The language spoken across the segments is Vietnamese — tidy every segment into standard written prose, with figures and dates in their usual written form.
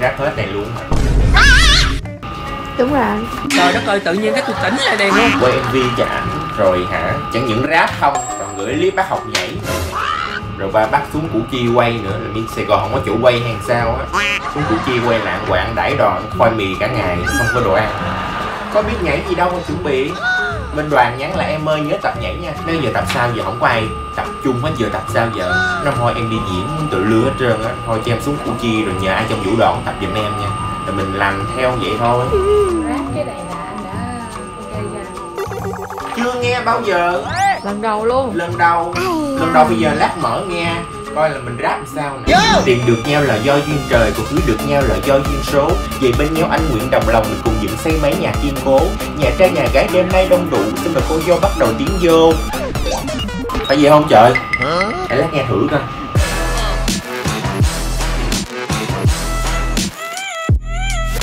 ráp hết này luôn mà. Đúng rồi. Trời đất ơi, tự nhiên cái tôi tỉnh lại đèn luôn. Quay MV cho ảnh rồi hả? Chẳng những ráp không, còn gửi clip bác học nhảy, rồi ba bắt xuống Củ Chi quay nữa. Nhưng Sài Gòn không có chỗ quay hay sao á. Xuống Củ Chi quay lạng quạng đãi đòn khoai mì cả ngày, không có đồ ăn. Có biết nhảy gì đâu mà chuẩn bị. Bên đoàn nhắn là em ơi nhớ tập nhảy nha. Nếu giờ tập sao giờ không có ai tập chung hết, giờ tập sao giờ. Năm thôi em đi diễn tự lừa hết trơn á. Thôi cho em xuống Củ Chi rồi nhờ ai trong vũ đoàn tập giùm em nha. Rồi mình làm theo vậy thôi. Cái này là anh đã ok chưa? Chưa nghe bao giờ. Lần đầu luôn. Lần đầu bây giờ lát mở nghe coi là mình rap sao nè. Tìm được nhau là do duyên trời, cuộc cưới được nhau là do duyên số. Về bên nhau anh nguyện đồng lòng, mình cùng dựng xây mái nhà kiên cố. Nhà trai nhà gái đêm nay đông đủ, xin mời cô vô bắt đầu tiến vô. Phải gì không trời? Để lát nghe thử coi.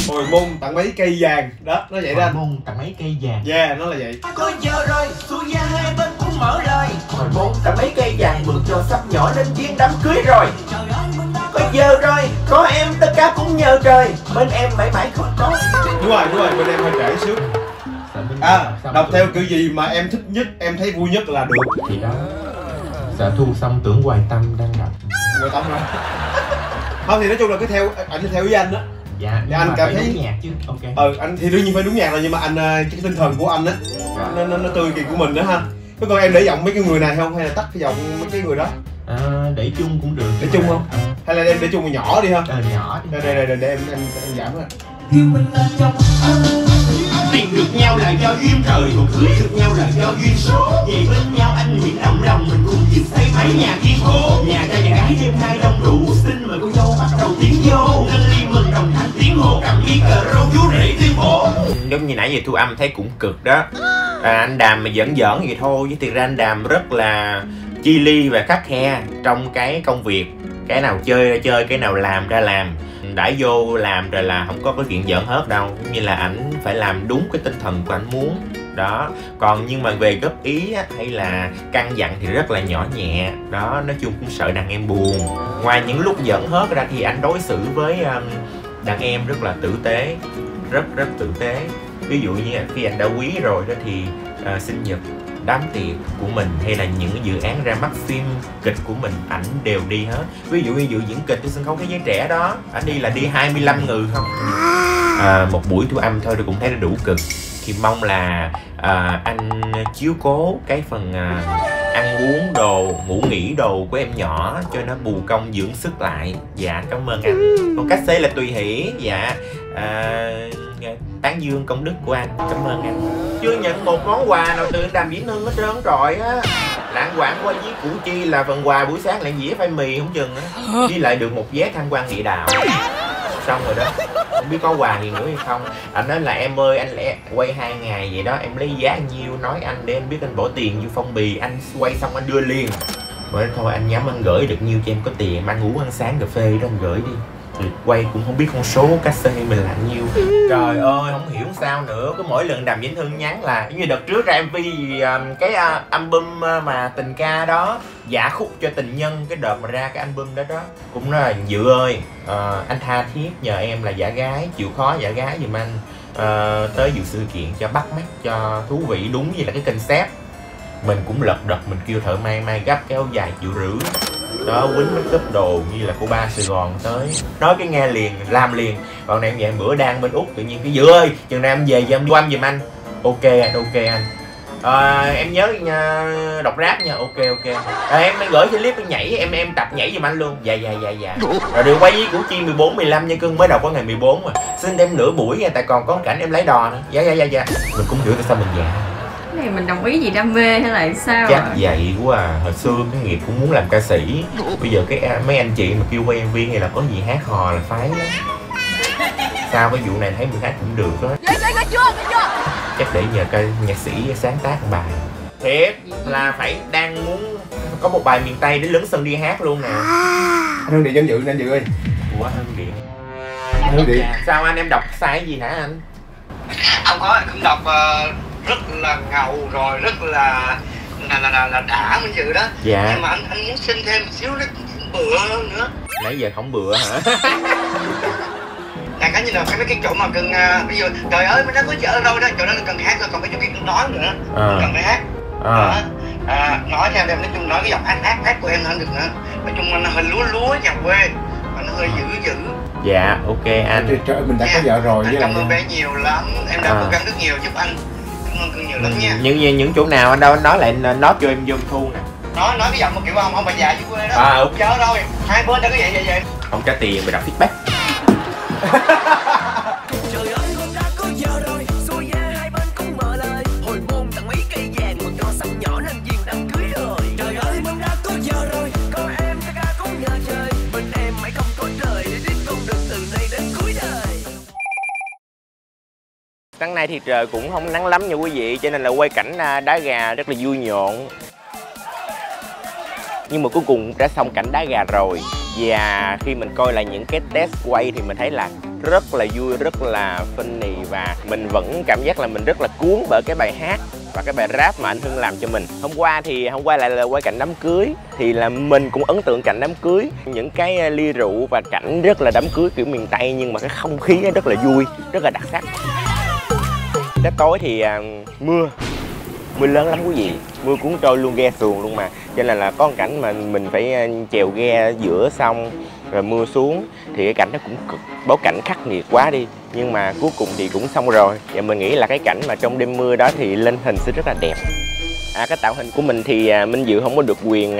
Hồi môn tặng mấy cây vàng. Đó, nó vậy đó. Hồi môn tặng mấy cây vàng. Yeah, nó là vậy. Có giờ rồi, xuống nhà hai bên cũng mở lời. Hồi môn tặng mấy cây vàng, mượn cho sắp nhỏ lên viên đám cưới rồi. Có giờ rồi, có em tất cả cũng nhờ trời. Bên em mãi mãi không có. Đúng rồi, bên em hơi trễ xíu. À, đọc theo kiểu gì mà em thích nhất, em thấy vui nhất là được. Thì đó, sợ thu xong tưởng Hoài Tâm đang đọc. Hoài Tâm rồi. Không thì nói chung là cứ theo, ảnh theo với anh đó. Dạ, nhưng anh cảm thấy nhạc chứ, ok. Ừ, anh thì đương nhiên phải đúng nhạc rồi, nhưng mà anh cái tinh thần của anh á, nó tươi kỳ của mình nữa ha. Thế còn em để giọng mấy cái người này không, hay là tắt cái giọng mấy cái người đó? À, để chung cũng được. Để chung không? À. Hay là em để chung nhỏ đi ha? Nhỏ đi. Đây để em giảm ra. Tìm được nhau là do duyên trời, còn cưới được nhau là do duyên số. Về bên nhau anh nguyện đồng lòng, mình cùng dịp xây mái nhà kiên cố. Nhà trai nhà gái đêm nay đông đủ, xin mời cô dâu bắt đầu tiến vô. Nên ly mừng đồng thanh tiếng hô, cầm mic cờ rô chú rể tuyên bố. Giống như nãy giờ thu âm thấy cũng cực đó. Anh Đàm mà giỡn giỡn vậy thôi, chứ thiệt ra anh Đàm rất là chi ly và khắt khe trong cái công việc. Cái nào chơi ra chơi, cái nào làm ra làm. Đã vô làm rồi là không có cái chuyện giỡn hết đâu. Như là ảnh phải làm đúng cái tinh thần của ảnh muốn. Đó. Còn nhưng mà về góp ý á, hay là căn dặn thì rất là nhỏ nhẹ. Đó, nói chung cũng sợ đàn em buồn. Ngoài những lúc giỡn hết ra thì ảnh đối xử với đàn em rất là tử tế. Rất tử tế. Ví dụ như khi anh đã quý rồi đó thì sinh nhật, đám tiệc của mình hay là những dự án ra mắt phim kịch của mình, ảnh đều đi hết. Ví dụ như dự diễn kịch trên sân khấu Thế Giới Trẻ đó, ảnh đi là đi 25 người không. Một buổi thu âm thôi tôi cũng thấy đã đủ cực. Thì mong là anh chiếu cố cái phần ăn uống đồ, ngủ nghỉ đồ của em nhỏ cho nó bù công dưỡng sức lại. Dạ, cảm ơn anh. Còn cách xế là tùy hỷ. Dạ, tán dương công đức của anh, cảm ơn anh. Chưa nhận một món quà nào từ Đàm Vĩnh Hưng hết trơn rồi á. Lãng quảng qua với Củ Chi là phần quà buổi sáng lại dĩa phải mì không chừng á. Với lại được một vé tham quan địa đạo. Xong rồi đó, không biết có quà gì nữa hay không. Anh nói là em ơi anh lẽ quay 2 ngày vậy đó, em lấy giá nhiêu nói anh để anh biết, anh bỏ tiền vô phong bì, anh quay xong anh đưa liền. Rồi thôi anh nhắm anh gửi được nhiêu cho em có tiền, ăn uống ăn sáng cà phê đó anh gửi đi. Quay cũng không biết con số cassette mình là nhiêu. Trời ơi, không hiểu sao nữa. Cứ mỗi lần Đàm Vĩnh Hưng nhắn là như đợt trước ra MV gì, cái album mà tình ca đó, giả khúc cho tình nhân, cái đợt mà ra cái album đó đó, cũng nói là Dự ơi, anh tha thiết nhờ em là giả gái, chịu khó giả gái giùm anh, tới dự sự kiện cho bắt mắt, cho thú vị, đúng như là cái concept. Mình cũng lật đật, mình kêu thợ may gấp cái áo dài 1,5 triệu. Đó, quýnh make up đồ như là cô ba Sài Gòn tới. Nói cái nghe liền, làm liền. Còn này em vậy bữa đang bên Úc, tự nhiên cái Dự ơi, chừng nào em về giờ em vô âm giùm anh. Ok anh, em nhớ nha, đọc rap nha, ok. Em gửi cho clip em nhảy, em tập nhảy giùm anh luôn. Dạ. Rồi được quay với Củ Chi 14, 15 nha cưng, mới đầu có ngày 14 mà. Xin đem nửa buổi nha, tại còn có cảnh em lấy đò nữa. Dạ. Mình cũng hiểu tại sao mình dạ. Này mình đồng ý gì đam mê hay là sao? Chắc vậy quá à. Hồi xưa cái nghiệp cũng muốn làm ca sĩ. Bây giờ cái mấy anh chị mà kêu quay MV hay là có gì hát hò là phái lắm. Sao cái vụ này thấy mình hát cũng được đó. Chắc để nhờ cái nhạc sĩ sáng tác một bài. Thiệt là phải đang muốn có một bài miền Tây để lớn sân đi hát luôn nè. Anh Hương Điện danh dự nè anh Dự ơi. Ủa Hương Điện. Sao anh em đọc sai gì hả anh? Không có, cũng đọc rất là ngầu rồi, rất là đã như vậy đó. Dạ. Nhưng mà anh muốn xin thêm một xíu nữa, bựa nữa. Nãy giờ không bựa hả? cái như là cái chỗ mà cần bây giờ trời ơi mình đã có vợ rồi đó, chỗ đó là cần hát thôi, còn cái chỗ kia cần nói nữa, cần phải hát. Nói theo em nói chung nói cái giọng hát của em nó được nữa, nói chung là nó hơi lúa nhà quê mà nó hơi dữ. Dạ ok anh. Trời ơi mình đã có vợ rồi. Anh cảm ơn bé nhiều lắm, em đã cố gắng rất nhiều, giúp anh cảm ơn nhiều lắm nha. Những chỗ nào anh đâu anh nói lại nói cho em vô thu nè. Nói cái giọng một kiểu ông bà già chứ quê đó. Ok. Chớ đâu, hai bên đã có vậy. Không trả tiền mà đọc feedback. Trời ơi mình đã có vợ rồi, xuôi ra hai bên cũng mở lời. Hồi môn tặng mấy cây vàng mà con sắp nhỏ nên viên đám cưới rồi. Trời ơi mình đã có vợ rồi, con em ca ca cũng nhờ trời. Bên em mãi không có trời để tiếp tục được từ nay đến cuối đời. Sáng nay thì trời cũng không nắng lắm nha quý vị, cho nên là quay cảnh đá gà rất là vui nhộn. Nhưng mà cuối cùng đã xong cảnh đá gà rồi. Và khi mình coi lại những cái test quay thì mình thấy là rất là vui, rất là funny. Và mình vẫn cảm giác là mình rất là cuốn bởi cái bài hát và cái bài rap mà anh Hưng làm cho mình. Hôm qua lại là quay cảnh đám cưới. Thì là mình cũng ấn tượng cảnh đám cưới, những cái ly rượu và cảnh rất là đám cưới kiểu miền Tây. Nhưng mà cái không khí rất là vui, rất là đặc sắc. Tới tối thì mưa lớn lắm quý vị, mưa cuốn trôi luôn ghe xuồng luôn mà, cho nên là có một cảnh mà mình phải chèo ghe giữa sông rồi mưa xuống thì cái cảnh nó cũng cực, bối cảnh khắc nghiệt quá đi, nhưng mà cuối cùng thì cũng xong rồi. Và mình nghĩ là cái cảnh mà trong đêm mưa đó thì lên hình sẽ rất là đẹp. Cái tạo hình của mình thì Minh Dự không có được quyền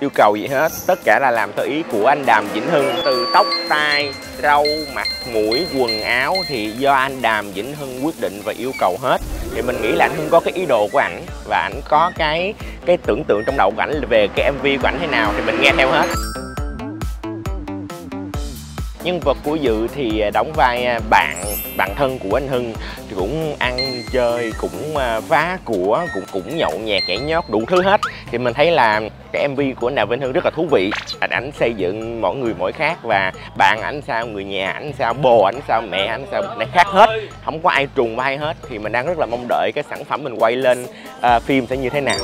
yêu cầu gì hết, tất cả là làm theo ý của anh Đàm Vĩnh Hưng. Từ tóc, tai, râu, mặt, mũi, quần áo thì do anh Đàm Vĩnh Hưng quyết định và yêu cầu hết. Thì mình nghĩ là anh Hưng có cái ý đồ của ảnh và ảnh có cái tưởng tượng trong đầu của ảnh về cái MV của ảnh thế nào thì mình nghe theo hết. Nhân vật của Dự thì đóng vai bạn thân của anh Hưng, thì cũng ăn chơi, cũng phá của, cũng nhậu nhẹt nhảy nhót đủ thứ hết. Thì mình thấy là cái MV của anh Đàm Vĩnh Hưng rất là thú vị. Ảnh xây dựng mỗi người mỗi khác, và bạn ảnh sao, người nhà ảnh sao, bồ ảnh sao, mẹ ảnh sao, nó khác hết, không có ai trùng vai hết. Thì mình đang rất là mong đợi cái sản phẩm mình quay lên phim sẽ như thế nào.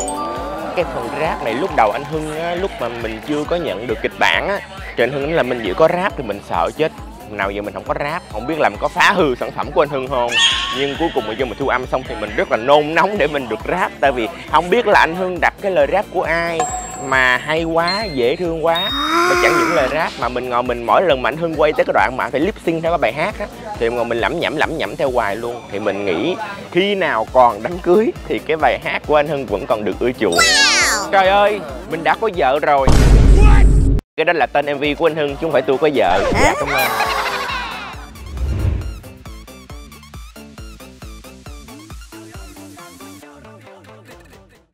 Cái phần rap này lúc đầu anh Hưng á, lúc mà mình chưa có nhận được kịch bản á, trời, anh Hưng là mình Dự có rap thì mình sợ chết, nào giờ mình không có rap, không biết là mình có phá hư sản phẩm của anh Hưng không. Nhưng cuối cùng mà do mình thu âm xong thì mình rất là nôn nóng để mình được rap, tại vì không biết là anh Hưng đặt cái lời rap của ai mà hay quá, dễ thương quá. Mà chẳng những lời rap mà mình ngồi mình mỗi lần mà anh Hưng quay tới cái đoạn mà phải lip sync theo cái bài hát á, thì ngồi mình lẩm nhẩm theo hoài luôn. Thì mình nghĩ khi nào còn đám cưới thì cái bài hát của anh Hưng vẫn còn được ưa chuộng. Trời ơi mình đã có vợ rồi, cái đó là tên MV của anh Hưng chứ không phải tôi có vợ. Dạ, cảm ơn.